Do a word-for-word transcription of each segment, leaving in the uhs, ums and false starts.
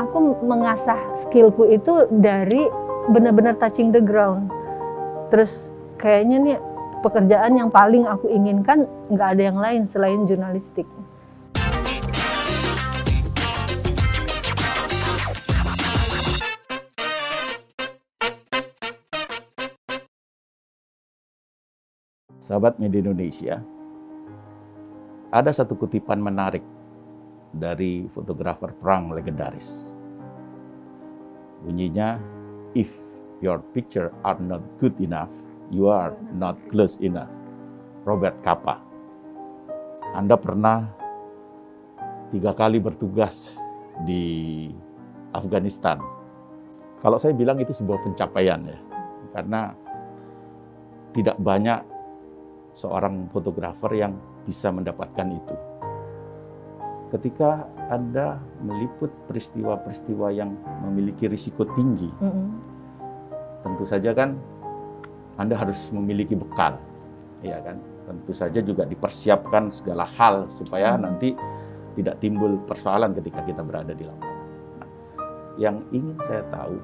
aku mengasah skillku itu dari benar-benar touching the ground. Terus kayaknya nih pekerjaan yang paling aku inginkan nggak ada yang lain selain jurnalistik. Sahabat Media Indonesia, ada satu kutipan menarik dari fotografer perang legendaris. Bunyinya, "If your picture are not good enough, you are not close enough." Robert Capa. Anda pernah tiga kali bertugas di Afghanistan. Kalau saya bilang itu sebuah pencapaian ya, karena tidak banyak seorang fotografer yang bisa mendapatkan itu. Ketika Anda meliput peristiwa-peristiwa yang memiliki risiko tinggi, mm-hmm. tentu saja kan Anda harus memiliki bekal, ya kan? Tentu saja juga dipersiapkan segala hal supaya mm-hmm. nanti tidak timbul persoalan ketika kita berada di lapangan. Nah, yang ingin saya tahu,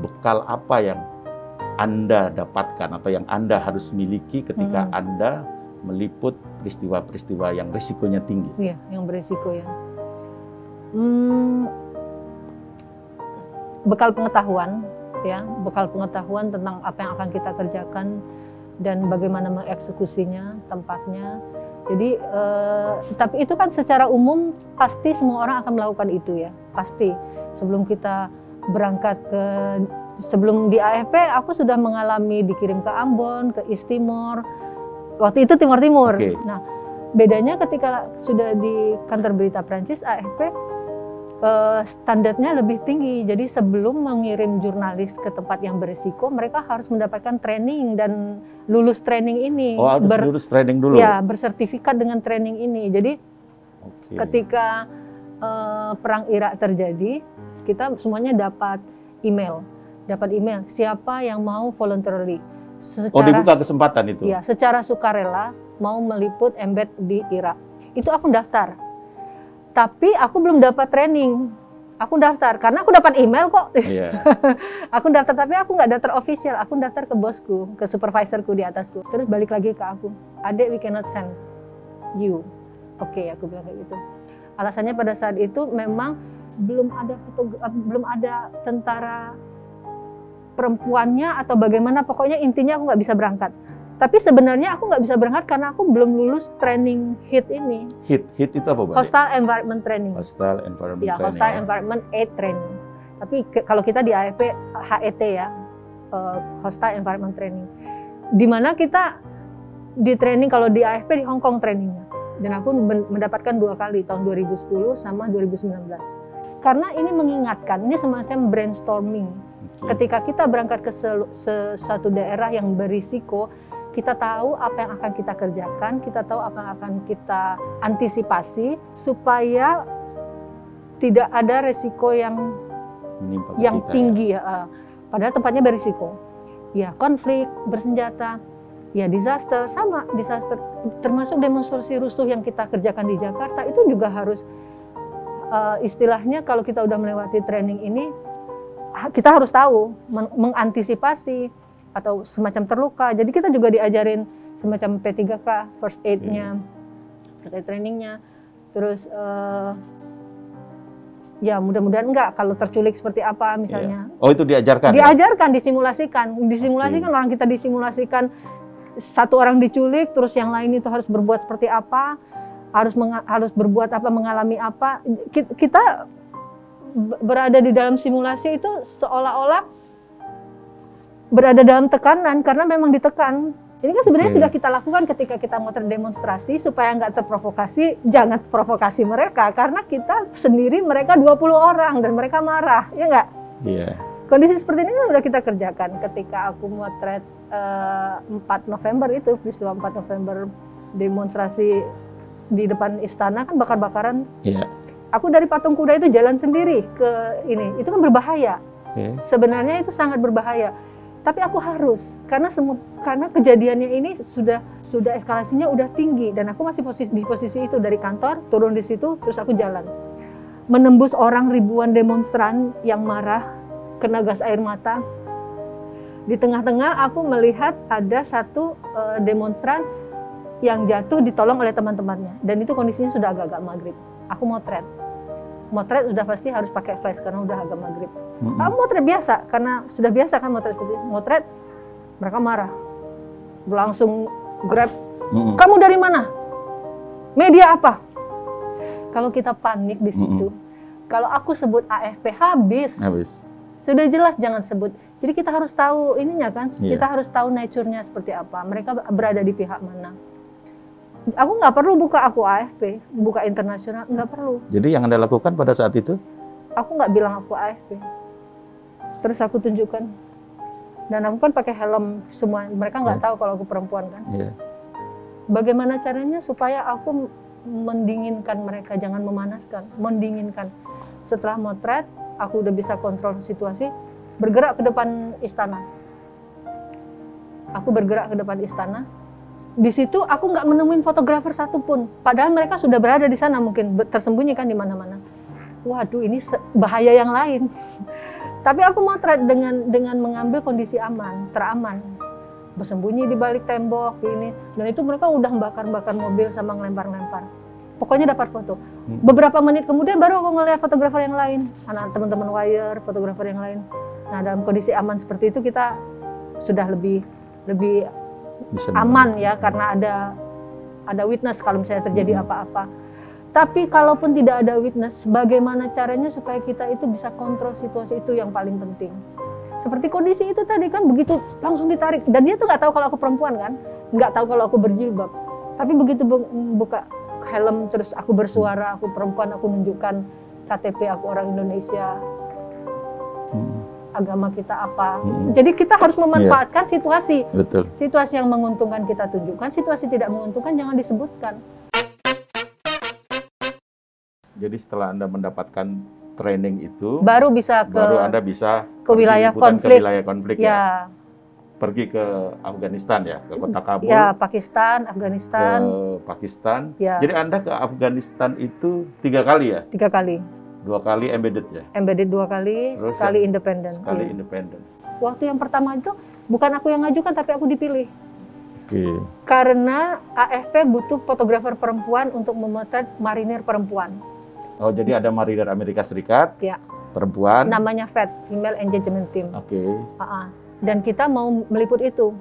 bekal apa yang Anda dapatkan atau yang Anda harus miliki ketika hmm. Anda meliput peristiwa-peristiwa yang risikonya tinggi? Iya, yang berisiko ya. Hmm, bekal pengetahuan, ya, bekal pengetahuan tentang apa yang akan kita kerjakan dan bagaimana mengeksekusinya, tempatnya. Jadi, eh, tapi itu kan secara umum pasti semua orang akan melakukan itu ya, pasti. Sebelum kita berangkat ke sebelum di A F P, aku sudah mengalami dikirim ke Ambon, ke East Timor. Waktu itu Timor Timur. Okay. Nah, bedanya ketika sudah di kantor berita Prancis, A F P eh, standarnya lebih tinggi. Jadi sebelum mengirim jurnalis ke tempat yang berisiko, mereka harus mendapatkan training dan lulus training ini. Oh, harus ber, lulus training dulu. Ya, bersertifikat dengan training ini. Jadi okay. ketika eh, perang Irak terjadi, kita semuanya dapat email, dapat email siapa yang mau voluntarily. Secara, oh, dibuka kesempatan itu? Ya, secara sukarela mau meliput embed di Irak. Itu aku daftar, tapi aku belum dapat training. Aku daftar karena aku dapat email kok. Yeah. Aku daftar tapi aku nggak daftar official. Aku daftar ke bosku, ke supervisorku di atasku. Terus balik lagi ke aku, "Adek, we cannot send you." Oke, okay, aku bilang kayak gitu. Alasannya pada saat itu memang belum ada belum ada tentara perempuannya atau bagaimana, pokoknya intinya aku nggak bisa berangkat. Tapi sebenarnya aku nggak bisa berangkat karena aku belum lulus training HIT ini. HIT HIT itu apa? Hostile Environment Training. Hostile Environment ya, Training. Hostile ya. Environment Aid Training. Tapi kalau kita di A F P H E T ya, uh, Hostile Environment Training. Dimana kita di training, kalau di A F P di Hong Kong trainingnya. Dan aku mendapatkan dua kali, tahun dua ribu sepuluh sama dua ribu sembilan belas. Karena ini mengingatkan, ini semacam brainstorming. Okay. Ketika kita berangkat ke suatu daerah yang berisiko, kita tahu apa yang akan kita kerjakan, kita tahu apa yang akan kita antisipasi, supaya tidak ada resiko yang, yang tinggi. Ya. Padahal tempatnya berisiko. Ya, konflik, bersenjata. Ya, disaster, sama disaster, termasuk demonstrasi rusuh yang kita kerjakan di Jakarta itu juga harus uh, istilahnya kalau kita udah melewati training ini, kita harus tahu meng mengantisipasi atau semacam terluka. Jadi kita juga diajarin semacam P tiga K, first aid-nya, hmm. first aid training-nya. Terus uh, ya mudah-mudahan enggak, kalau terculik seperti apa misalnya. Yeah. Oh, itu diajarkan? Diajarkan, ya? disimulasikan. Disimulasikan, okay. Orang kita disimulasikan. Satu orang diculik, terus yang lain itu harus berbuat seperti apa, harus harus berbuat apa, mengalami apa. Kita berada di dalam simulasi itu seolah-olah berada dalam tekanan karena memang ditekan. Ini kan sebenarnya hmm. sudah kita lakukan ketika kita mau terdemonstrasi supaya nggak terprovokasi, jangan provokasi mereka karena kita sendiri, mereka dua puluh orang dan mereka marah, ya nggak? Iya. Yeah. Kondisi seperti ini sudah kita kerjakan ketika aku motret uh, empat November itu, peristiwa empat November demonstrasi di depan istana kan bakar-bakaran. Yeah. Aku dari Patung Kuda itu jalan sendiri ke ini, itu kan berbahaya. Yeah. Sebenarnya itu sangat berbahaya. Tapi aku harus karena semua karena kejadiannya ini sudah sudah eskalasinya udah tinggi dan aku masih posisi, di posisi itu dari kantor turun di situ terus aku jalan. menembus orang ribuan demonstran yang marah kena gas air mata. Di tengah-tengah aku melihat ada satu uh, demonstran yang jatuh ditolong oleh teman-temannya. Dan itu kondisinya sudah agak-agak maghrib. Aku motret. Motret sudah pasti harus pakai flash karena udah agak maghrib. Mm-hmm. Aku motret biasa, karena sudah biasa kan motret. Motret, mereka marah. Langsung grab, mm-hmm. Kamu dari mana? Media apa? Kalau kita panik di situ, mm-hmm. Kalau aku sebut A F P, habis. Habis. Sudah jelas jangan sebut. Jadi kita harus tahu ininya kan, yeah. Kita harus tahu nature-nya seperti apa, mereka berada di pihak mana. Aku nggak perlu buka aku A F P, buka internasional, nggak perlu. Jadi yang Anda lakukan pada saat itu? Aku nggak bilang aku A F P. Terus aku tunjukkan. Dan aku kan pakai helm semua, mereka nggak yeah. tahu kalau aku perempuan kan. Yeah. Bagaimana caranya supaya aku mendinginkan mereka, jangan memanaskan, mendinginkan. Setelah motret, aku udah bisa kontrol situasi. Bergerak ke depan istana. Aku bergerak ke depan istana. Di situ aku nggak menemuin fotografer satupun. Padahal mereka sudah berada di sana mungkin tersembunyi kan di mana-mana. Waduh, ini bahaya yang lain. Tapi aku motret dengan dengan mengambil kondisi aman, teraman, bersembunyi di balik tembok ini. Dan itu mereka udah bakar-bakar mobil sama ngelempar-lempar. Pokoknya dapat foto. Beberapa menit kemudian baru aku ngeliat fotografer yang lain, anak teman-teman wire, fotografer yang lain. Nah, dalam kondisi aman seperti itu kita sudah lebih lebih aman ya, karena ada ada witness kalau misalnya terjadi apa-apa. Hmm. Tapi kalaupun tidak ada witness, bagaimana caranya supaya kita itu bisa kontrol situasi, itu yang paling penting. Seperti kondisi itu tadi kan, begitu langsung ditarik, dan dia tuh nggak tahu kalau aku perempuan kan, nggak tahu kalau aku berjilbab. Tapi begitu buka helm terus aku bersuara, aku perempuan, aku menunjukkan K T P aku orang Indonesia. Hmm. Agama kita apa. Hmm. Jadi kita harus memanfaatkan yeah. situasi. Betul. Situasi yang menguntungkan kita tunjukkan, situasi tidak menguntungkan jangan disebutkan. Jadi setelah Anda mendapatkan training itu, baru bisa ke, baru Anda bisa ke wilayah konflik. Ke wilayah konflik yeah. ya. Pergi ke Afghanistan ya, ke kota Kabul. Ya, Pakistan, Afghanistan. Ke Pakistan. Ya. Jadi Anda ke Afghanistan itu tiga kali ya? Tiga kali. Dua kali embedded ya? Embedded dua kali, terus sekali independen. Sekali ya. Independen. Waktu yang pertama itu bukan aku yang ngajukan, tapi aku dipilih. Okay. Karena A F P butuh fotografer perempuan untuk memotret marinir perempuan. Oh, jadi ada marinir Amerika Serikat, ya. Perempuan. Namanya F E T, Female Engagement Team. Oke. Okay. Uh-uh. Dan kita mau meliput itu.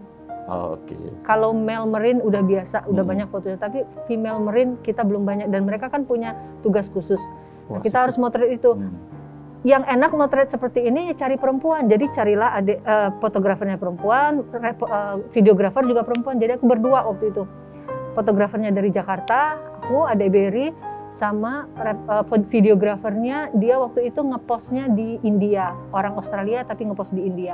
Oh, oke. Okay. Kalau male marine udah biasa, udah hmm. banyak fotonya. Tapi female marine kita belum banyak, dan mereka kan punya tugas khusus. Nah, kita harus motret itu. Hmm. Yang enak motret seperti ini cari perempuan. Jadi carilah adek, uh, fotografernya perempuan, repo, uh, videografer juga perempuan. Jadi aku berdua waktu itu. Fotografernya dari Jakarta, aku Adek Berry, sama uh, videografernya dia waktu itu ngepostnya di India. Orang Australia tapi ngepost di India.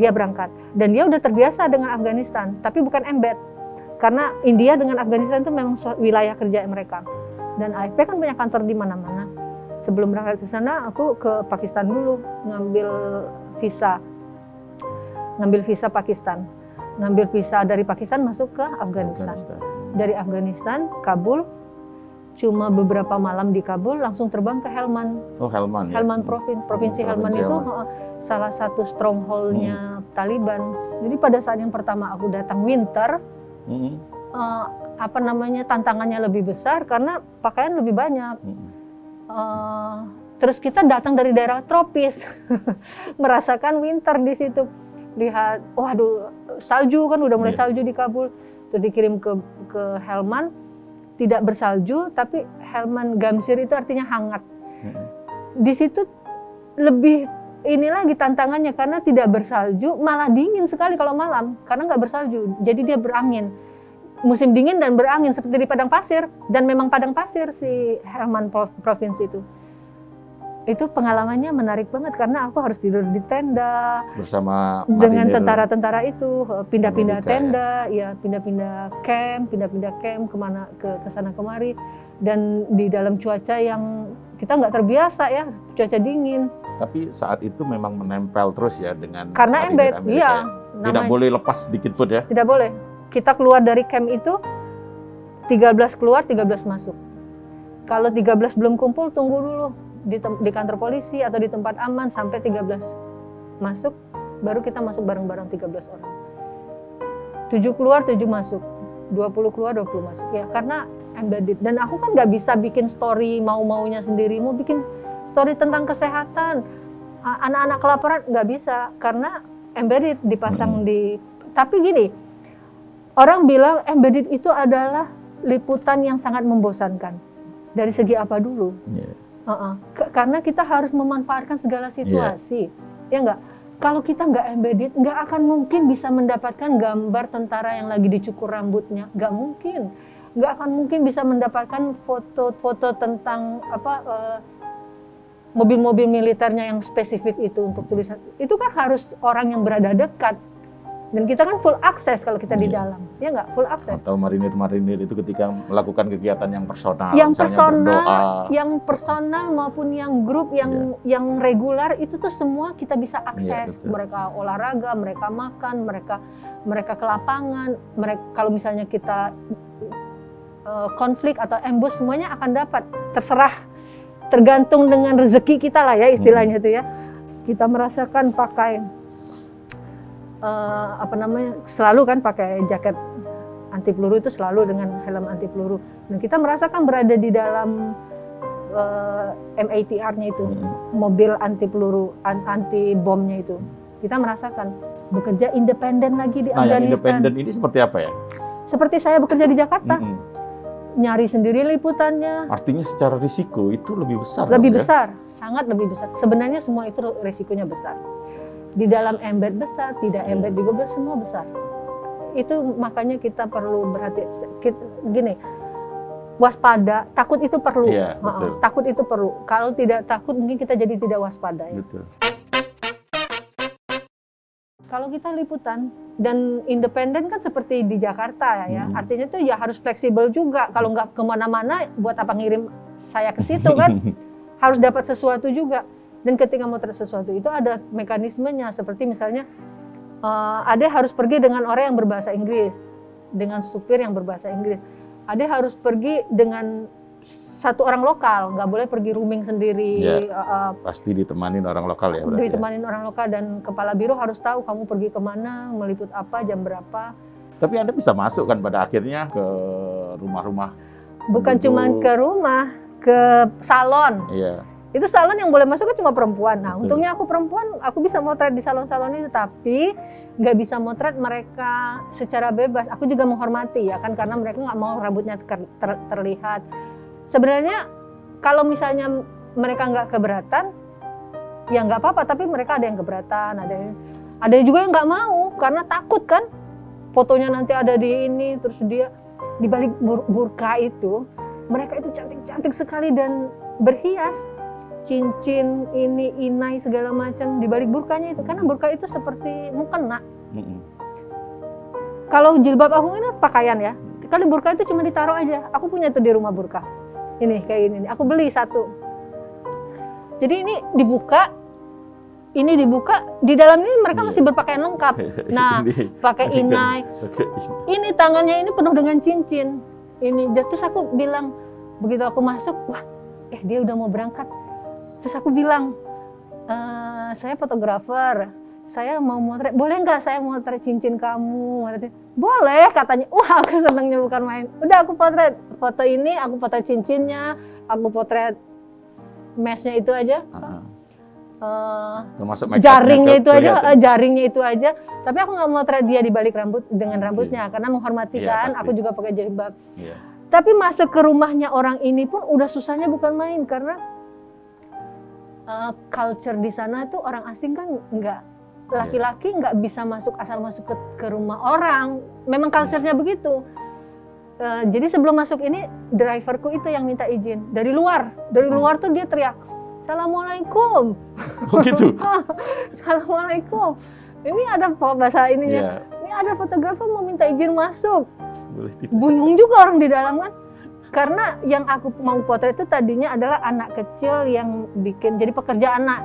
Dia berangkat. Dan dia udah terbiasa dengan Afghanistan, tapi bukan embed. Karena India dengan Afghanistan itu memang wilayah kerja mereka. Dan A F P kan punya kantor di mana-mana. Sebelum berangkat ke sana, aku ke Pakistan dulu, ngambil visa. Ngambil visa Pakistan. Ngambil visa dari Pakistan masuk ke Afghanistan. Afghanistan. Dari Afghanistan, Kabul. Cuma beberapa malam di Kabul, langsung terbang ke Helmand. Oh, Helmand. Helmand ya? Provinsi, provinsi Helmand itu Helmand. Salah satu stronghold-nya hmm. Taliban. Jadi pada saat yang pertama aku datang winter, hmm. uh, apa namanya, tantangannya lebih besar karena pakaian lebih banyak. Mm. Uh, terus kita datang dari daerah tropis, merasakan winter di situ. Lihat, waduh, salju kan udah mulai yeah. salju di Kabul. Terus dikirim ke ke Helmand, tidak bersalju, tapi Helmand Garmsir itu artinya hangat. Mm. Di situ lebih ini lagi tantangannya karena tidak bersalju, malah dingin sekali kalau malam karena nggak bersalju. Jadi dia berangin. Musim dingin dan berangin seperti di padang pasir, dan memang padang pasir si Helmand Provinsi itu. Itu pengalamannya menarik banget karena aku harus tidur di tenda bersama dengan tentara-tentara itu, pindah-pindah tenda, ya pindah-pindah ya, camp, pindah-pindah camp kemana ke kesana kemari, dan di dalam cuaca yang kita nggak terbiasa ya, cuaca dingin. Tapi saat itu memang menempel terus ya dengan karena embed, iya, tidak namanya, boleh lepas sedikit pun ya. Tidak boleh. Kita keluar dari camp itu, tiga belas keluar, tiga belas masuk. Kalau tiga belas belum kumpul, tunggu dulu. di, di kantor polisi atau di tempat aman sampai tiga belas masuk, baru kita masuk bareng-bareng tiga belas orang. tujuh keluar, tujuh masuk. dua puluh keluar, dua puluh masuk. Ya, karena embedded. Dan aku kan nggak bisa bikin story mau-maunya sendiri. Mau bikin story tentang kesehatan, anak-anak kelaparan, nggak bisa. Karena embedded dipasang di... Tapi gini, orang bilang embedded itu adalah liputan yang sangat membosankan. Dari segi apa dulu? Yeah. Uh-uh. Karena kita harus memanfaatkan segala situasi. Yeah. Ya nggak? Kalau kita nggak embedded, nggak akan mungkin bisa mendapatkan gambar tentara yang lagi dicukur rambutnya. Nggak mungkin. Nggak akan mungkin bisa mendapatkan foto-foto tentang apa uh, mobil-mobil militernya yang spesifik itu untuk tulisan. Itu kan harus orang yang berada dekat. Dan kita kan full akses kalau kita yeah. di dalam. Ya nggak? Full akses. Atau marinir-marinir itu ketika melakukan kegiatan yang personal. Yang personal, berdoa. Yang personal maupun yang grup, yang yeah. yang regular, itu tuh semua kita bisa akses. Yeah, mereka olahraga, mereka makan, mereka mereka ke lapangan. Mereka, kalau misalnya kita uh, konflik atau ambush, semuanya akan dapat. Terserah, tergantung dengan rezeki kita lah ya istilahnya itu hmm. ya. Kita merasakan pakai... Uh, apa namanya, selalu kan pakai jaket anti peluru itu selalu dengan helm anti peluru. Dan kita merasakan berada di dalam uh, M A T R-nya itu, hmm. mobil anti peluru, an anti bomnya itu. Kita merasakan bekerja independen lagi di nah, Afghanistan. Yang independen ini seperti apa ya? Seperti saya bekerja di Jakarta, hmm. nyari sendiri liputannya. Artinya secara risiko itu lebih besar. Lebih dong, besar, ya? Sangat lebih besar. Sebenarnya semua itu risikonya besar. Di dalam embed besar, tidak embed juga semua besar. Itu makanya kita perlu berhati, kita, gini, waspada, takut itu perlu. Yeah, uh-uh. Takut itu perlu. Kalau tidak takut mungkin kita jadi tidak waspada. Ya. Betul. Kalau kita liputan dan independen kan seperti di Jakarta ya, hmm. artinya tuh ya harus fleksibel juga. Kalau nggak kemana-mana, buat apa ngirim saya ke situ kan? Harus dapat sesuatu juga. Dan ketika mau terus sesuatu itu ada mekanismenya, seperti misalnya uh, Ade harus pergi dengan orang yang berbahasa Inggris, dengan supir yang berbahasa Inggris. Ade harus pergi dengan satu orang lokal, nggak boleh pergi rooming sendiri. Ya, uh, pasti ditemanin orang lokal ya? Ditemanin ya. Orang lokal, dan kepala biro harus tahu kamu pergi kemana, meliput apa, jam berapa. Tapi Anda bisa masuk kan pada akhirnya ke rumah-rumah? Bukan cuma ke rumah, ke salon. Iya. Itu salon yang boleh masuk cuma perempuan. Nah, betul. Untungnya aku perempuan, aku bisa motret di salon-salon itu, tapi nggak bisa motret mereka secara bebas. Aku juga menghormati ya kan, karena mereka nggak mau rambutnya ter ter terlihat. Sebenarnya kalau misalnya mereka nggak keberatan, ya nggak apa-apa. Tapi mereka ada yang keberatan, ada yang, ada juga yang nggak mau karena takut kan fotonya nanti ada di ini, terus dia di balik bur burka itu mereka itu cantik-cantik sekali dan berhias. Cincin ini inai segala macam di balik burkanya itu, karena burka itu seperti mukena. Mm-hmm. Kalau jilbab aku ini pakaian ya, kali burka itu cuma ditaruh aja. Aku punya tuh di rumah burka. Ini kayak gini, aku beli satu. Jadi ini dibuka, ini dibuka, di dalam ini mereka yeah. masih berpakaian lengkap. Nah, ini, pakai inai. Kan, ini tangannya ini penuh dengan cincin. Ini terus aku bilang, begitu aku masuk, wah, eh dia udah mau berangkat. Terus aku bilang, e, saya fotografer, saya mau motret, boleh nggak saya motret cincin kamu? Boleh, katanya. Wah, aku senangnya bukan main. Udah aku potret, foto ini, aku potret cincinnya, aku potret mesnya itu aja, uh-huh. uh, termasuk jaringnya itu aja, uh, jaringnya itu aja. Tapi aku nggak motret dia di balik rambut dengan rambutnya, okay. karena menghormati yeah, kan. Pasti. Aku juga pakai jilbab. Yeah. Tapi masuk ke rumahnya orang ini pun udah susahnya bukan main, karena Uh, culture di sana tuh orang asing kan nggak, laki-laki nggak bisa masuk asal masuk ke, ke rumah orang. Memang culture-nya begitu. Uh, jadi sebelum masuk ini driverku itu yang minta izin dari luar. Dari luar tuh dia teriak, "Assalamualaikum." Oh gitu. "Assalamualaikum. Ini ada bahasa ininya. Yeah. Ini ada fotografer mau minta izin masuk." Bingung juga orang di dalam kan. Karena yang aku mau potret itu tadinya adalah anak kecil yang bikin, jadi pekerja anak,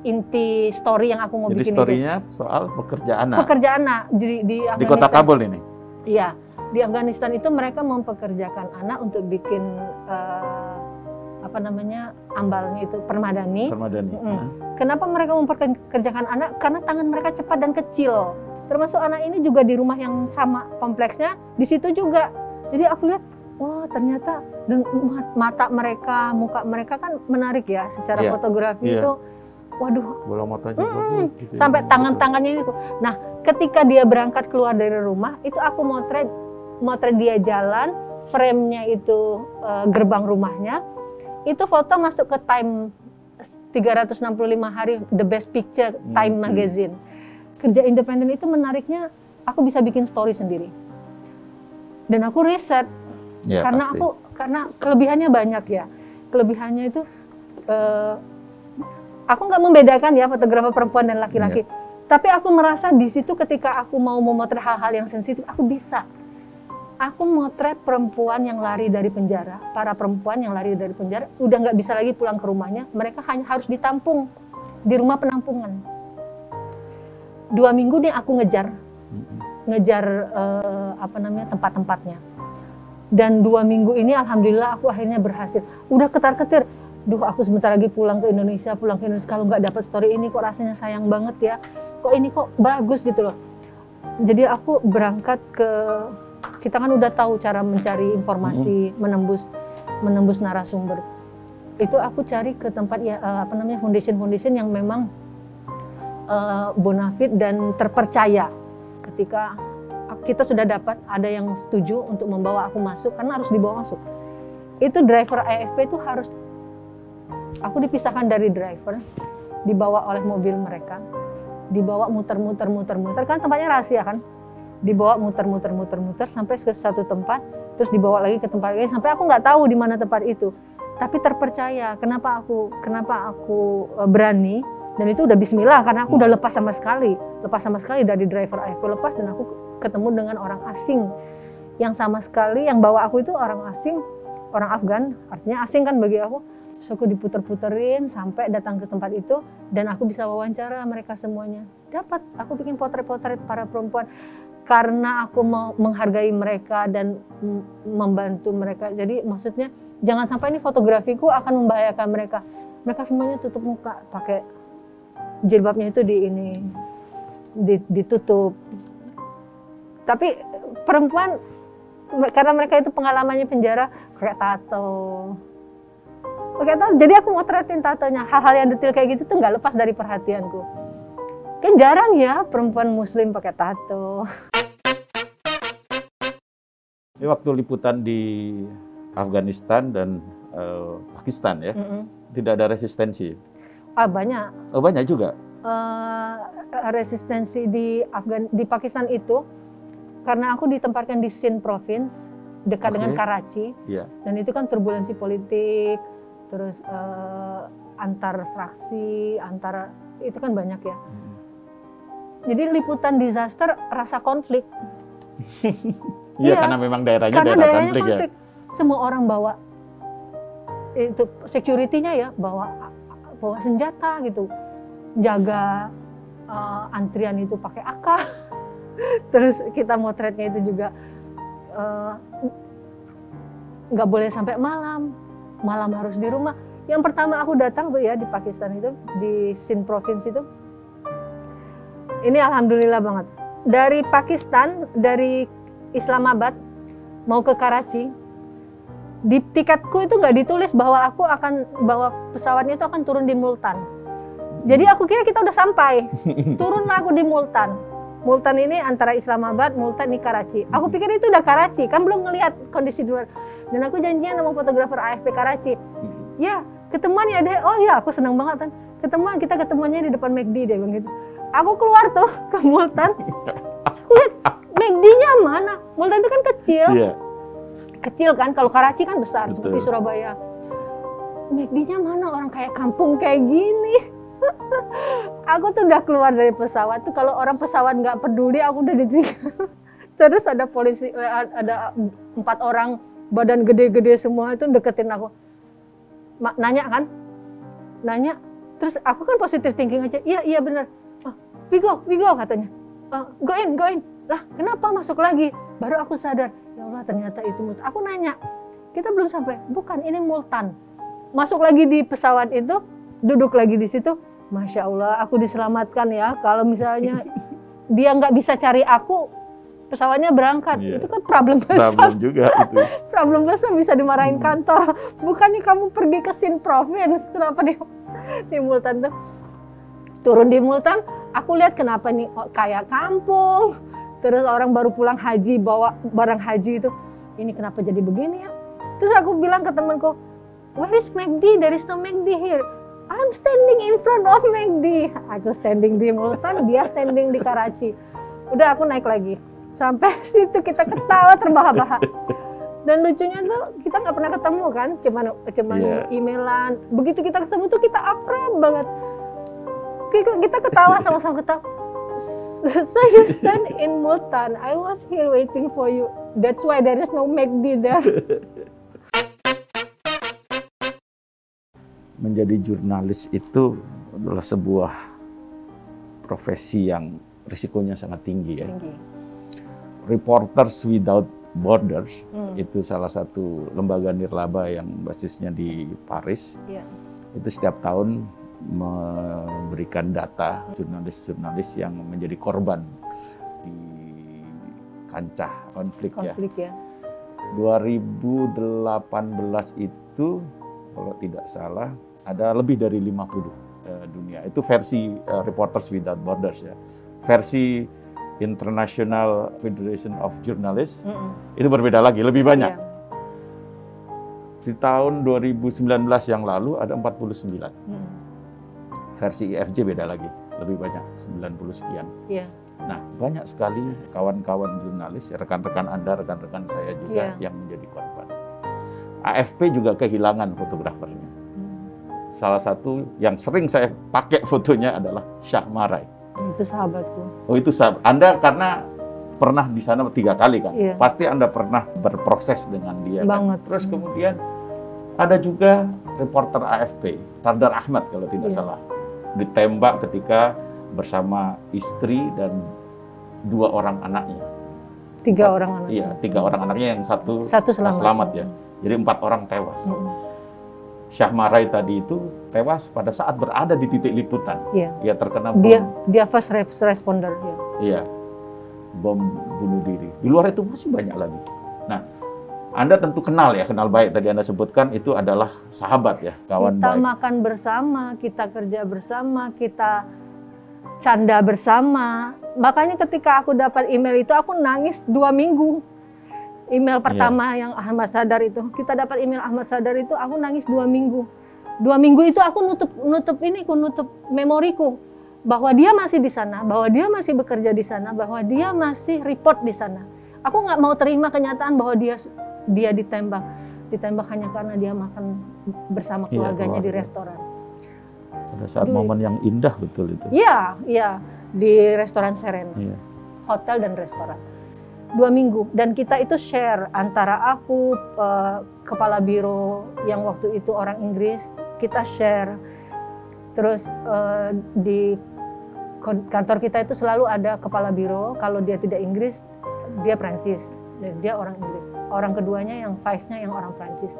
inti story yang aku mau jadi bikin. Jadi story-nya soal pekerja anak? Pekerja anak. Di, di, Afghanistan, di kota Kabul ini? Iya. Di Afghanistan itu mereka mempekerjakan anak untuk bikin, uh, apa namanya, ambalnya itu permadani. Permadani. Hmm. Nah. Kenapa mereka memperkerjakan anak? Karena tangan mereka cepat dan kecil. Termasuk anak ini juga di rumah yang sama kompleksnya, di situ juga. Jadi aku lihat, wah ternyata dan mata mereka, muka mereka kan menarik ya secara yeah. fotografi yeah. itu. Waduh, bola matanya hmm, gitu sampai ya, tangan-tangannya itu. Nah, ketika dia berangkat keluar dari rumah, itu aku motret, motret dia jalan, frame-nya itu uh, gerbang rumahnya. Itu foto masuk ke Time tiga ratus enam puluh lima hari The Best Picture Time Magazine. Kerja independen itu menariknya, aku bisa bikin story sendiri. Dan aku riset ya, karena pasti. aku karena kelebihannya banyak ya. Kelebihannya itu. Uh, Aku nggak membedakan ya fotografer perempuan dan laki-laki. Yeah. Tapi aku merasa di situ ketika aku mau memotret hal-hal yang sensitif, aku bisa. Aku motret perempuan yang lari dari penjara, para perempuan yang lari dari penjara, udah nggak bisa lagi pulang ke rumahnya. Mereka hanya harus ditampung di rumah penampungan. Dua minggu nih aku ngejar, ngejar eh, apa namanya tempat-tempatnya. Dan dua minggu ini, alhamdulillah aku akhirnya berhasil. Udah ketar-ketir. Duh, aku sebentar lagi pulang ke Indonesia, pulang ke Indonesia, kalau nggak dapat story ini kok rasanya sayang banget ya, kok ini kok bagus gitu loh. Jadi aku berangkat ke, kita kan udah tahu cara mencari informasi, mm-hmm. menembus menembus narasumber. Itu aku cari ke tempat ya apa namanya foundation-foundation yang memang uh, bonafit dan terpercaya. Ketika kita sudah dapat ada yang setuju untuk membawa aku masuk, karena harus dibawa masuk. Itu driver A F P itu harus aku dipisahkan dari driver, dibawa oleh mobil mereka, dibawa muter-muter-muter-muter, kan tempatnya rahasia kan, dibawa muter-muter-muter-muter sampai ke satu tempat, terus dibawa lagi ke tempat lain, sampai aku nggak tahu di mana tempat itu, tapi terpercaya. Kenapa aku, kenapa aku berani? Dan itu udah Bismillah, karena aku udah lepas sama sekali, lepas sama sekali dari driver aku lepas, dan aku ketemu dengan orang asing yang sama sekali, yang bawa aku itu orang asing, orang Afgan, artinya asing kan bagi aku. Terus aku diputer-puterin sampai datang ke tempat itu, dan aku bisa wawancara mereka semuanya. Dapat, aku bikin potret-potret para perempuan karena aku mau menghargai mereka dan membantu mereka. Jadi maksudnya jangan sampai ini fotografiku akan membahayakan mereka. Mereka semuanya tutup muka, pakai jilbabnya itu di ini ditutup. Tapi perempuan karena mereka itu pengalamannya penjara, kayak tato. Oke, jadi aku motretin tatonya, hal-hal yang detail kayak gitu tuh nggak lepas dari perhatianku. Kan jarang ya perempuan muslim pakai tato. Ini waktu liputan di Afghanistan dan uh, Pakistan ya, mm-hmm. tidak ada resistensi? Ah, banyak. Oh, banyak juga? Uh, resistensi di Afgan, di Pakistan itu, karena aku ditempatkan di Sindh Province, dekat okay. dengan Karachi, yeah. dan itu kan turbulensi politik, terus uh, antar fraksi, antar itu kan banyak ya. Hmm. Jadi liputan disaster rasa konflik. Iya ya, karena memang daerahnya karena daerah daerahnya konflik, konflik ya. Semua orang bawa itu security-nya ya, bawa bawa senjata gitu, jaga uh, antrian itu pakai A K. Terus kita motretnya itu juga nggak uh, boleh sampai malam. Malam harus di rumah. Yang pertama aku datang tuh ya di Pakistan itu, di Sindh Province itu. Ini alhamdulillah banget. Dari Pakistan, dari Islamabad mau ke Karachi, di tiketku itu nggak ditulis bahwa aku akan bahwa pesawatnya itu akan turun di Multan. Jadi aku kira kita udah sampai. Turunlah aku di Multan. Multan ini antara Islamabad, Multan ini Karachi. Aku pikir itu udah Karachi, kan belum ngelihat kondisi di luar. Dan aku janjian sama fotografer A F P Karachi. Ya, ketemuan ya deh. Oh iya, aku senang banget kan. Ketemuan, kita ketemuannya di depan M C D deh bang gitu. Aku keluar tuh ke Multan. Aku lihat M C D-nya mana? Multan itu kan kecil. Yeah. Kecil kan, kalau Karachi kan besar. Betul. Seperti Surabaya. M C D-nya mana? Orang kayak kampung kayak gini. Aku tuh udah keluar dari pesawat tuh, kalau orang pesawat nggak peduli aku udah ditinggal. Terus ada polisi, ada empat orang badan gede-gede semua itu deketin aku, nanya kan, nanya. Terus aku kan positive thinking aja, iya iya benar, oh, we go, we go katanya, oh, go in, go in. Lah kenapa masuk lagi? Baru aku sadar, ya Allah ternyata itu Multan. Aku nanya, kita belum sampai, bukan ini Multan. masuk lagi di pesawat itu, duduk lagi di situ, Masya Allah aku diselamatkan ya, kalau misalnya dia nggak bisa cari aku, pesawatnya berangkat, yeah. Itu kan problem besar. Problem juga itu. Problem besar, bisa dimarahin hmm. kantor. Bukannya kamu pergi ke Sindh Province, kenapa di, di Multan tuh? Turun di Multan, aku lihat kenapa nih kayak kampung. Terus orang baru pulang haji, bawa barang haji itu. Ini kenapa jadi begini ya? Terus aku bilang ke temanku, where is McD? There is no McD here. I'm standing in front of McD. Aku standing di Multan, dia standing di Karachi. Udah aku naik lagi. Sampai situ kita ketawa terbahak-bahak. Dan lucunya tuh kita nggak pernah ketemu kan, cuman cuman yeah. emailan. Begitu kita ketemu tuh kita akrab banget. Kita ketawa sama-sama ketawa. So you stand in Multan, I was here waiting for you. That's why there is no McD there. Menjadi jurnalis itu adalah sebuah profesi yang risikonya sangat tinggi ya. Tinggi. Reporters Without Borders hmm. itu salah satu lembaga nirlaba yang basisnya di Paris. Yeah. Itu setiap tahun memberikan data jurnalis-jurnalis yang menjadi korban di kancah konflik, konflik ya. ya. dua ribu delapan belas itu kalau tidak salah ada lebih dari lima puluh uh, dunia. Itu versi uh, Reporters Without Borders ya. Versi International Federation of Journalists, mm-hmm. itu berbeda lagi, lebih banyak. Yeah. Di tahun dua ribu sembilan belas yang lalu ada empat puluh sembilan. Mm. Versi I F J beda lagi, lebih banyak, sembilan puluh sekian. Yeah. Nah, banyak sekali kawan-kawan jurnalis, rekan-rekan Anda, rekan-rekan saya juga yeah. yang menjadi korban. A F P juga kehilangan fotografernya. Mm. Salah satu yang sering saya pakai fotonya adalah Shah Marai. Itu sahabatku. Oh itu sahabat. Anda karena pernah di sana tiga kali kan? Iya. Pasti Anda pernah berproses dengan dia banget. Kan? Terus kemudian ada juga reporter A F P, Sardar Ahmad kalau tidak iya. salah. Ditembak ketika bersama istri dan dua orang anaknya. Tiga empat, orang anaknya. Iya, tiga orang anaknya yang satu, satu selamat. selamat ya. Jadi empat orang tewas. Mm. Shah Marai tadi itu tewas pada saat berada di titik liputan. Iya. Dia terkena bom. Dia, dia first responder. Iya. Bom bunuh diri. Di luar itu masih banyak lagi. Nah, Anda tentu kenal ya, kenal baik. Tadi Anda sebutkan itu adalah sahabat ya, kawan kita baik. Kita makan bersama, kita kerja bersama, kita canda bersama. Makanya ketika aku dapat email itu, aku nangis dua minggu. Email pertama yeah. yang Ahmad Sardar itu, kita dapat email Ahmad Sardar itu, aku nangis dua minggu. Dua minggu itu aku nutup nutup ini, aku nutup memoriku bahwa dia masih di sana, bahwa dia masih bekerja di sana, bahwa dia masih report di sana. Aku nggak mau terima kenyataan bahwa dia dia ditembak, ditembak hanya karena dia makan bersama keluarganya yeah, di restoran. Pada saat Aduh. momen yang indah betul itu. Iya, yeah, iya yeah. di restoran Serena, yeah. hotel dan restoran. Dua minggu, dan kita itu share antara aku, eh, kepala biro yang waktu itu orang Inggris, kita share. Terus eh, di kantor kita itu selalu ada kepala biro, kalau dia tidak Inggris, dia Prancis. Dan dia orang Inggris. Orang keduanya yang vice-nya yang orang Prancis.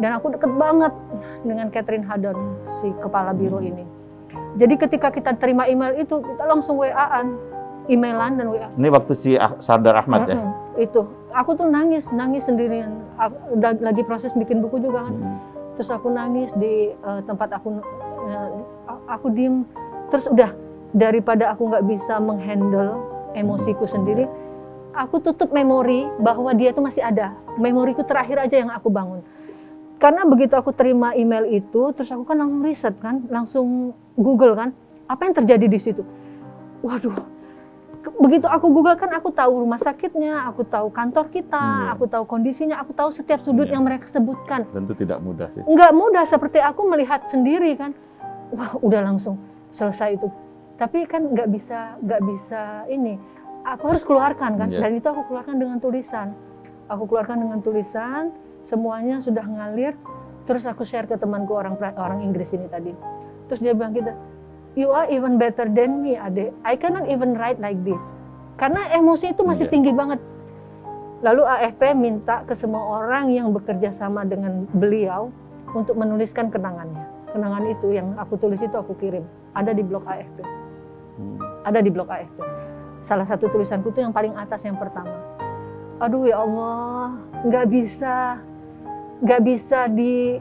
Dan aku deket banget dengan Catherine Haddon, si kepala biro ini. Jadi ketika kita terima email itu, kita langsung W A-an. Emailan dan W A. Ini waktu si Sardar Ahmad mm-hmm. ya? Itu. Aku tuh nangis, nangis sendirian. Aku udah lagi proses bikin buku juga kan. Mm. Terus aku nangis di uh, tempat aku, uh, aku diem. Terus udah, daripada aku nggak bisa menghandle emosiku mm. sendiri, aku tutup memori bahwa dia tuh masih ada. Memoriku terakhir aja yang aku bangun. Karena begitu aku terima email itu, terus aku kan langsung riset kan, langsung Google kan, apa yang terjadi di situ. Waduh, begitu aku Google kan aku tahu rumah sakitnya, aku tahu kantor kita, yeah. aku tahu kondisinya, aku tahu setiap sudut yeah. yang mereka sebutkan. Tentu tidak mudah sih. Nggak mudah, seperti aku melihat sendiri kan. Wah, udah langsung selesai itu. Tapi kan nggak bisa, nggak bisa ini. Aku harus keluarkan kan, yeah. dan itu aku keluarkan dengan tulisan. Aku keluarkan dengan tulisan, semuanya sudah ngalir. Terus aku share ke temanku orang orang Inggris ini tadi. Terus dia bilang kita. You are even better than me, Adek. I cannot even write like this. Karena emosi itu masih yeah. tinggi banget. Lalu A F P minta ke semua orang yang bekerja sama dengan beliau untuk menuliskan kenangannya. Kenangan itu yang aku tulis itu aku kirim. Ada di blog A F P. Hmm. Ada di blog A F P. Salah satu tulisanku itu yang paling atas yang pertama. Aduh ya Allah, nggak bisa, nggak bisa di,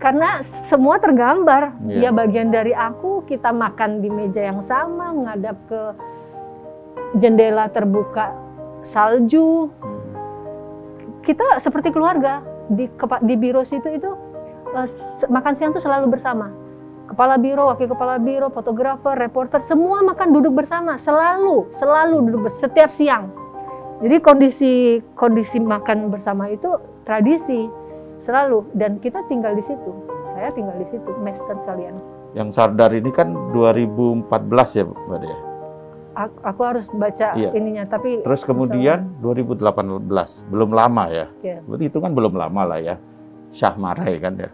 karena semua tergambar. Yeah. Ya bagian dari aku, kita makan di meja yang sama, menghadap ke jendela terbuka salju. Kita seperti keluarga di, di biro situ itu makan siang itu selalu bersama. Kepala biro, wakil kepala biro, fotografer, reporter, semua makan duduk bersama, selalu, selalu duduk setiap siang. Jadi kondisi kondisi makan bersama itu tradisi selalu, dan kita tinggal di situ. Saya tinggal di situ, master sekalian. Yang Sardar ini kan dua ribu empat belas ya, Mbak Dea? Aku, aku harus baca iya. ininya, tapi... Terus kemudian misalnya, dua ribu delapan belas, belum lama ya? Iya. Berarti itu kan belum lama lah ya, Shah Marai kan ya?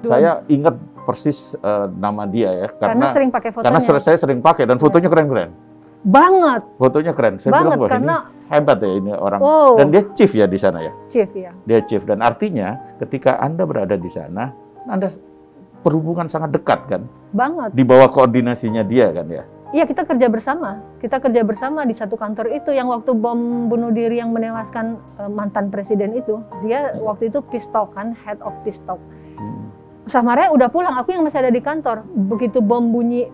Dua. Saya ingat persis uh, nama dia ya, karena, karena sering pakai fotonya. Karena saya sering pakai, dan fotonya keren-keren. Ya. Banget. Fotonya keren. Saya Banget, bilang, wah karena... ini hebat ya ini orang. Oh. Dan dia chief ya di sana ya? Chief ya. Dia chief. Dan artinya ketika Anda berada di sana, Anda perhubungan sangat dekat kan? Banget. Di bawah koordinasinya dia kan ya? Iya, kita kerja bersama. Kita kerja bersama di satu kantor itu yang waktu bom bunuh diri yang menewaskan uh, mantan presiden itu. Dia hmm. waktu itu peace talk kan, head of peace talk. Hmm. Shah Marai udah pulang, aku yang masih ada di kantor. Begitu bom bunyi,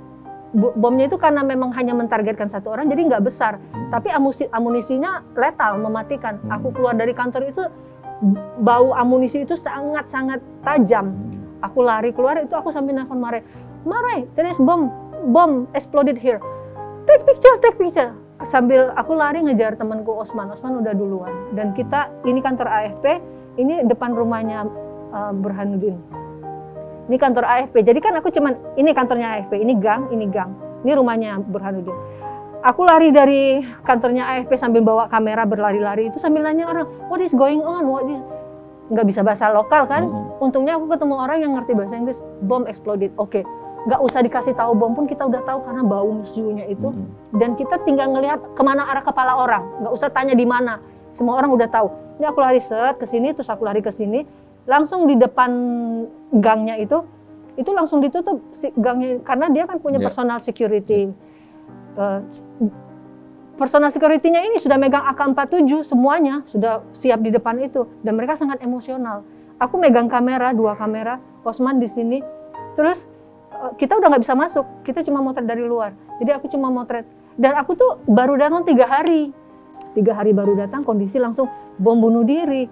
bomnya itu karena memang hanya mentargetkan satu orang, jadi nggak besar. Hmm. Tapi amunisi, amunisinya letal, mematikan. Hmm. Aku keluar dari kantor itu, bau amunisi itu sangat-sangat tajam. Hmm. Aku lari keluar itu aku sambil nelfon Marai. Marai, there is bomb. Bom exploded here. Take picture, take picture. Sambil aku lari ngejar temanku Osman. Osman udah duluan. Dan kita, ini kantor A F P, ini depan rumahnya uh, Burhanuddin. Ini kantor A F P. Jadi kan aku cuman, ini kantornya A F P, ini gang, ini gang. Ini rumahnya Burhanuddin. Aku lari dari kantornya A F P sambil bawa kamera berlari-lari itu sambil nanya orang, what is going on? What is... Nggak bisa bahasa lokal kan? Untungnya aku ketemu orang yang ngerti bahasa Inggris. Bom exploded, oke. Okay. Nggak usah dikasih tahu bom pun kita udah tahu karena bau musuhnya itu. Mm-hmm. Dan kita tinggal ngelihat kemana arah kepala orang. Nggak usah tanya di mana. Semua orang udah tahu. Ini aku lari set ke sini, terus aku lari ke sini. Langsung di depan gangnya itu, itu langsung ditutup si gangnya. Karena dia kan punya yeah. personal security. Uh, personal security-nya ini sudah megang A K empat puluh tujuh semuanya. Sudah siap di depan itu. Dan mereka sangat emosional. Aku megang kamera, dua kamera. Osman di sini. Terus... kita udah nggak bisa masuk, kita cuma motret dari luar. Jadi aku cuma motret. Dan aku tuh baru datang tiga hari. Tiga hari baru datang, kondisi langsung bom bunuh diri.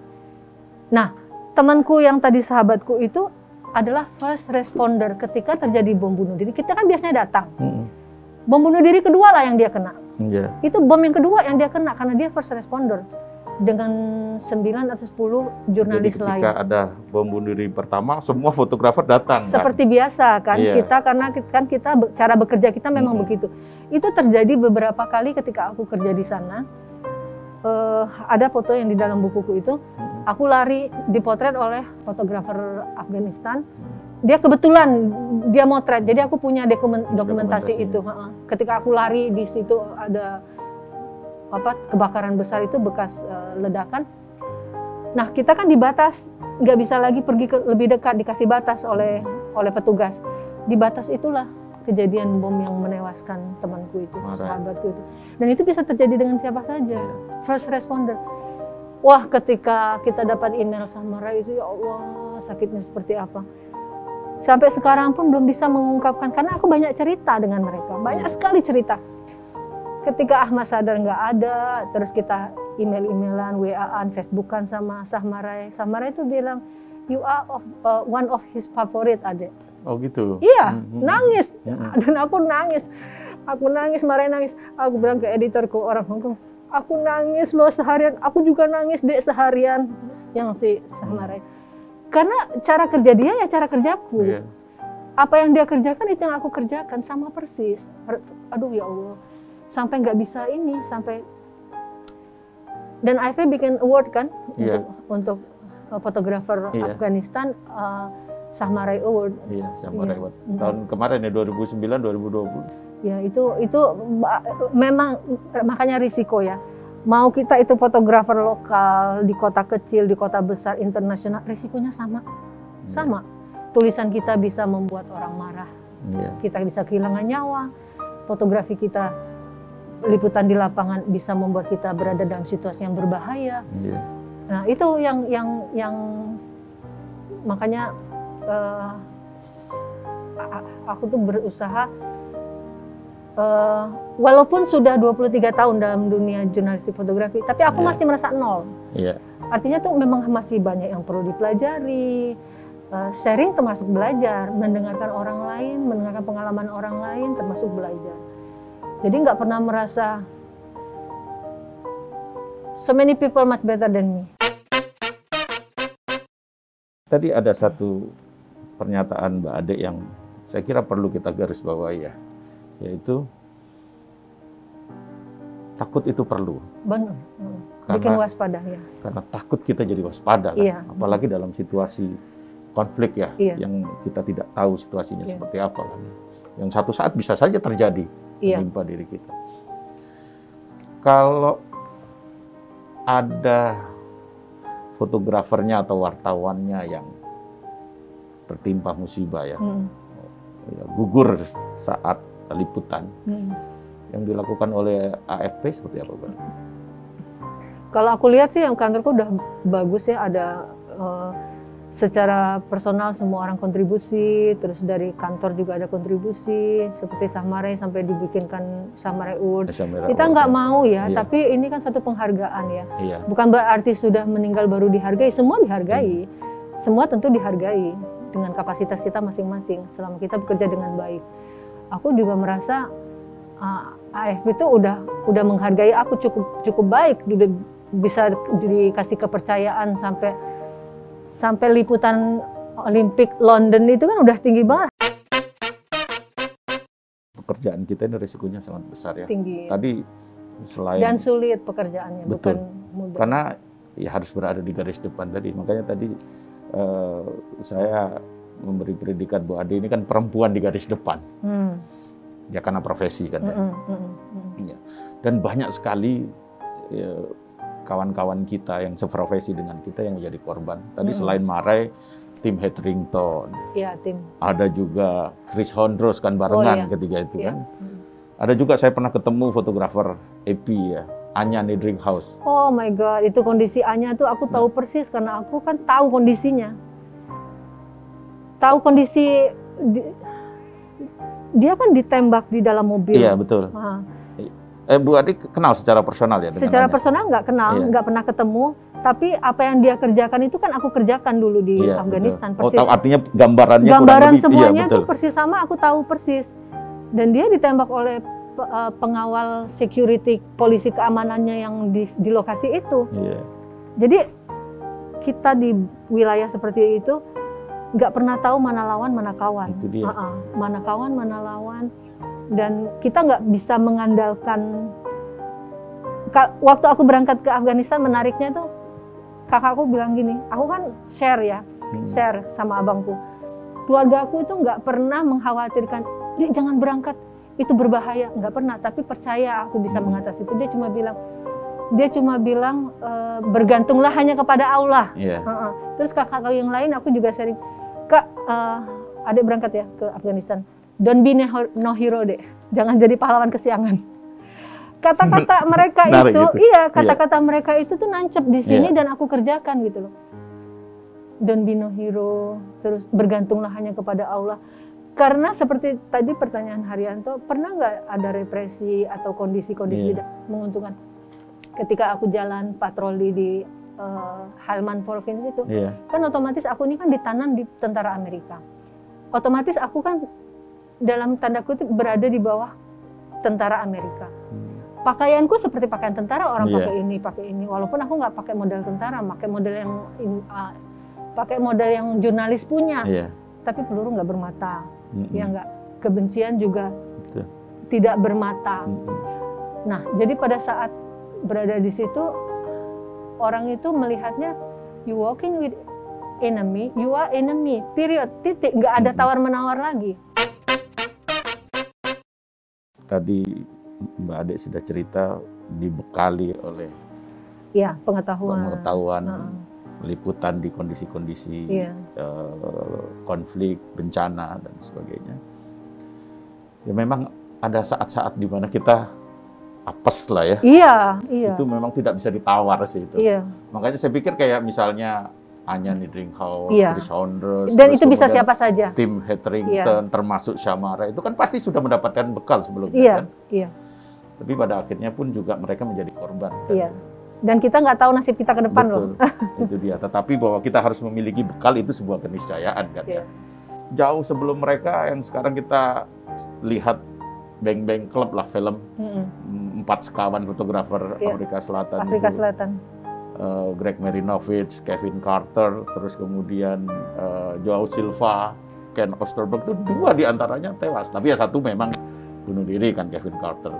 Nah, temanku yang tadi sahabatku itu adalah first responder ketika terjadi bom bunuh diri. Kita kan biasanya datang. Hmm. Bom bunuh diri kedua lah yang dia kena. Yeah. Itu bom yang kedua yang dia kena, karena dia first responder. Dengan sembilan atau sepuluh jurnalis lain. Jadi ketika lain. Ada bom bunuh diri pertama, semua fotografer datang. Seperti kan? Biasa kan, yeah. kita karena kan kita cara bekerja kita memang mm. begitu. Itu terjadi beberapa kali ketika aku kerja di sana. Uh, ada foto yang di dalam bukuku itu, mm. aku lari dipotret oleh fotografer Afghanistan. Dia kebetulan dia motret, jadi aku punya dokumen, dokumentasi itu. Ketika aku lari di situ ada apa kebakaran besar itu bekas uh, ledakan. Nah kita kan dibatas, nggak bisa lagi pergi ke, lebih dekat, dikasih batas oleh oleh petugas. Di batas itulah kejadian bom yang menewaskan temanku itu, Marai. sahabatku itu. Dan itu bisa terjadi dengan siapa saja, first responder. Wah ketika kita dapat email Shah Marai itu ya Allah sakitnya seperti apa. Sampai sekarang pun belum bisa mengungkapkan karena aku banyak cerita dengan mereka, banyak sekali cerita. Ketika Ahmad Sardar nggak ada, terus kita email-emailan, W A-an, Facebookan sama Shah Marai. Shah Marai itu bilang, you are of, uh, one of his favorite, Adek. Oh gitu? Iya, mm-hmm. nangis. Mm-hmm. Dan aku nangis. Aku nangis, Marai nangis. Aku bilang ke editorku, orang Hong Kong, aku nangis loh seharian. Aku juga nangis, Dek, seharian. Yang si Shah Marai. Karena cara kerja dia ya cara kerjaku. Yeah. Apa yang dia kerjakan itu yang aku kerjakan, sama persis. Aduh ya Allah. Sampai nggak bisa ini, sampai... Dan A F P bikin award kan, yeah. untuk fotografer yeah. Afghanistan, uh, Shah Marai Award. Iya, yeah, Shah Marai yeah. Award. Tahun kemarin ya, dua ribu sembilan dua ribu dua puluh. Ya, itu, itu memang makanya risiko ya. Mau kita itu fotografer lokal, di kota kecil, di kota besar, internasional, risikonya sama. sama. Tulisan kita bisa membuat orang marah, yeah. kita bisa kehilangan nyawa, fotografi kita, liputan di lapangan bisa membuat kita berada dalam situasi yang berbahaya. Yeah. Nah itu yang yang yang makanya uh, aku tuh berusaha, uh, walaupun sudah dua puluh tiga tahun dalam dunia jurnalistik fotografi, tapi aku yeah. masih merasa nol. Yeah. Artinya tuh memang masih banyak yang perlu dipelajari. Uh, sharing termasuk belajar, mendengarkan orang lain, mendengarkan pengalaman orang lain termasuk belajar. Jadi nggak pernah merasa so many people much better than me. Tadi ada satu pernyataan Mbak Adek yang saya kira perlu kita garis bawahi ya, yaitu takut itu perlu. Benar. Karena, bikin waspada ya. Karena takut kita jadi waspada kan? Iya. Apalagi dalam situasi konflik ya, iya. yang kita tidak tahu situasinya iya. seperti apa kan, yang satu saat bisa saja terjadi iya. menimpa diri kita. Kalau ada fotografernya atau wartawannya yang tertimpa musibah ya, mm. ya gugur saat liputan, mm. yang dilakukan oleh A F P seperti apa kan? Kalau aku lihat sih yang kantorku udah bagus ya, ada uh, secara personal semua orang kontribusi, terus dari kantor juga ada kontribusi, seperti Shah Marai sampai dibikinkan Shah Marai Award. Kita nggak mau ya, iya. tapi ini kan satu penghargaan ya. Iya. Bukan berarti sudah meninggal baru dihargai, semua dihargai. Iya. Semua tentu dihargai dengan kapasitas kita masing-masing, selama kita bekerja dengan baik. Aku juga merasa uh, A F P itu udah udah menghargai aku cukup cukup baik, udah bisa dikasih kepercayaan sampai sampai liputan Olimpik London itu kan udah tinggi banget. Pekerjaan kita ini risikonya sangat besar ya. Tinggi. Tadi selain dan sulit pekerjaannya, betul. Bukan mudah. Karena ya harus berada di garis depan tadi. Makanya tadi uh, saya memberi predikat bahwa Ade ini kan perempuan di garis depan. Hmm. Ya karena profesi kan. Hmm, hmm, hmm. Ya. Dan banyak sekali ya, kawan-kawan kita yang seprofesi dengan kita yang menjadi korban. Tadi hmm. selain Marai, tim Hedrington. Ya, tim. Ada juga Chris Hondros kan barengan oh, iya. ketika itu iya. kan. Hmm. Ada juga saya pernah ketemu fotografer E P I ya, Anja Niedringhaus. Oh my God, itu kondisi Anja tuh aku tahu nah. persis karena aku kan tahu kondisinya. Tahu kondisi di, dia kan ditembak di dalam mobil. Iya, betul. Nah. Eh, Bu Adik kenal secara personal ya? Secara personal nggak kenal, nggak iya. pernah ketemu. Tapi apa yang dia kerjakan itu kan aku kerjakan dulu di iya, Afghanistan. Betul. Persis. Oh, artinya gambarannya gambaran lebih, semuanya iya, itu persis sama, aku tahu persis. Dan dia ditembak oleh uh, pengawal security, polisi keamanannya yang di, di lokasi itu. Iya. Jadi kita di wilayah seperti itu nggak pernah tahu mana lawan, mana kawan. Itu dia. Uh-uh. Mana kawan, mana lawan. Dan kita nggak bisa mengandalkan. Waktu aku berangkat ke Afghanistan menariknya tuh kakakku bilang gini, aku kan share ya, hmm. share sama abangku. Keluarga aku itu nggak pernah mengkhawatirkan, dia jangan berangkat, itu berbahaya, nggak pernah. Tapi percaya aku bisa hmm. mengatasi itu. Dia cuma bilang, dia cuma bilang e, bergantunglah hanya kepada Allah. Yeah. Uh-uh. Terus kakak yang lain aku juga sharing, kak, uh, Adek berangkat ya ke Afghanistan. Don't be no hero deh, jangan jadi pahlawan kesiangan. Kata-kata mereka itu, gitu. iya kata-kata yeah. mereka itu tuh nancep di sini yeah. dan aku kerjakan gitu loh. Don't be no hero, terus bergantunglah hanya kepada Allah. Karena seperti tadi pertanyaan Haryanto, pernah nggak ada represi atau kondisi-kondisi yeah. tidak menguntungkan? Ketika aku jalan patroli di uh, Helmand Province itu, yeah. kan otomatis aku ini kan ditanam di tentara Amerika. Otomatis aku kan dalam tanda kutip berada di bawah tentara Amerika. Pakaianku seperti pakaian tentara, orang yeah. pakai ini, pakai ini. Walaupun aku nggak pakai model tentara, pakai model yang uh, pakai model yang jurnalis punya. Yeah. Tapi peluru nggak bermata, mm-hmm. ya nggak. Kebencian juga Betul. tidak bermata. Mm-hmm. Nah, jadi pada saat berada di situ, orang itu melihatnya you walking with enemy, you are enemy. Period. Titik. Nggak ada tawar menawar lagi. Tadi Mbak Adek sudah cerita dibekali oleh ya, pengetahuan, pengetahuan uh. liputan di kondisi-kondisi yeah. uh, konflik, bencana, dan sebagainya. Ya memang ada saat-saat di mana kita apes lah ya. Iya, iya. Itu memang tidak bisa ditawar sih itu. Iya. Makanya saya pikir kayak misalnya Anja Niedringhaus, iya. Chris Hondros, dan itu bisa siapa saja. Tim Hetherington, iya. termasuk Shah Marai, itu kan pasti sudah mendapatkan bekal sebelumnya iya, kan. Iya. Tapi pada akhirnya pun juga mereka menjadi korban. Kan? Iya. Dan kita nggak tahu nasib kita ke depan loh. Itu dia. Tetapi bahwa kita harus memiliki bekal itu sebuah keniscayaan kan. Iya. Ya? Jauh sebelum mereka yang sekarang kita lihat Bang Bang Club lah film mm-hmm. empat sekawan fotografer yeah. Amerika Selatan, Afrika itu. Selatan. Uh, Greg Marinovich, Kevin Carter, terus kemudian uh, Joao Silva, Ken Osterberg, itu dua diantaranya tewas. Tapi ya satu memang bunuh diri kan Kevin Carter.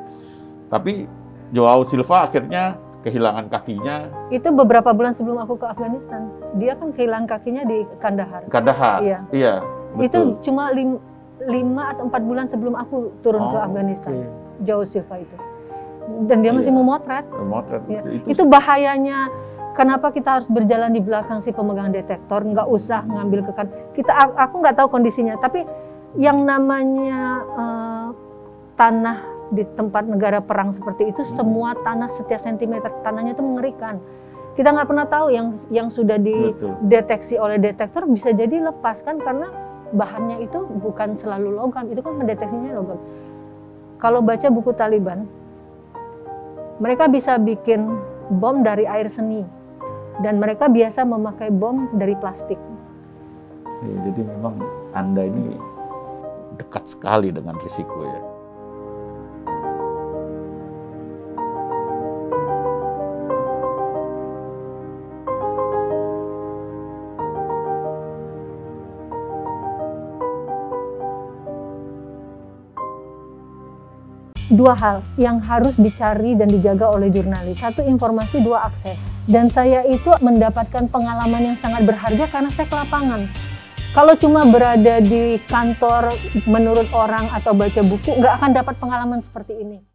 Tapi Joao Silva akhirnya kehilangan kakinya. Itu beberapa bulan sebelum aku ke Afghanistan. Dia kan kehilangan kakinya di Kandahar. Kandahar. Iya. Iya betul. Itu cuma lim lima atau empat bulan sebelum aku turun oh, ke Afghanistan, okay. Joao Silva itu, dan dia masih iya. memotret. memotret ya. itu, itu bahayanya. Kenapa kita harus berjalan di belakang si pemegang detektor? Nggak usah ngambil ke kan. Kita aku nggak tahu kondisinya, tapi yang namanya uh, tanah di tempat negara perang seperti itu, hmm. semua tanah setiap sentimeter tanahnya itu mengerikan. Kita nggak pernah tahu yang yang sudah dideteksi oleh detektor bisa jadi lepas kan karena bahannya itu bukan selalu logam, itu kan mendeteksinya logam. Kalau baca buku Taliban, mereka bisa bikin bom dari air seni, dan mereka biasa memakai bom dari plastik. Ya, jadi memang Anda ini dekat sekali dengan risiko ya. Dua hal yang harus dicari dan dijaga oleh jurnalis. Satu, informasi, dua, akses. Dan saya itu mendapatkan pengalaman yang sangat berharga karena saya ke lapangan. Kalau cuma berada di kantor menurut orang atau baca buku, nggak akan dapat pengalaman seperti ini.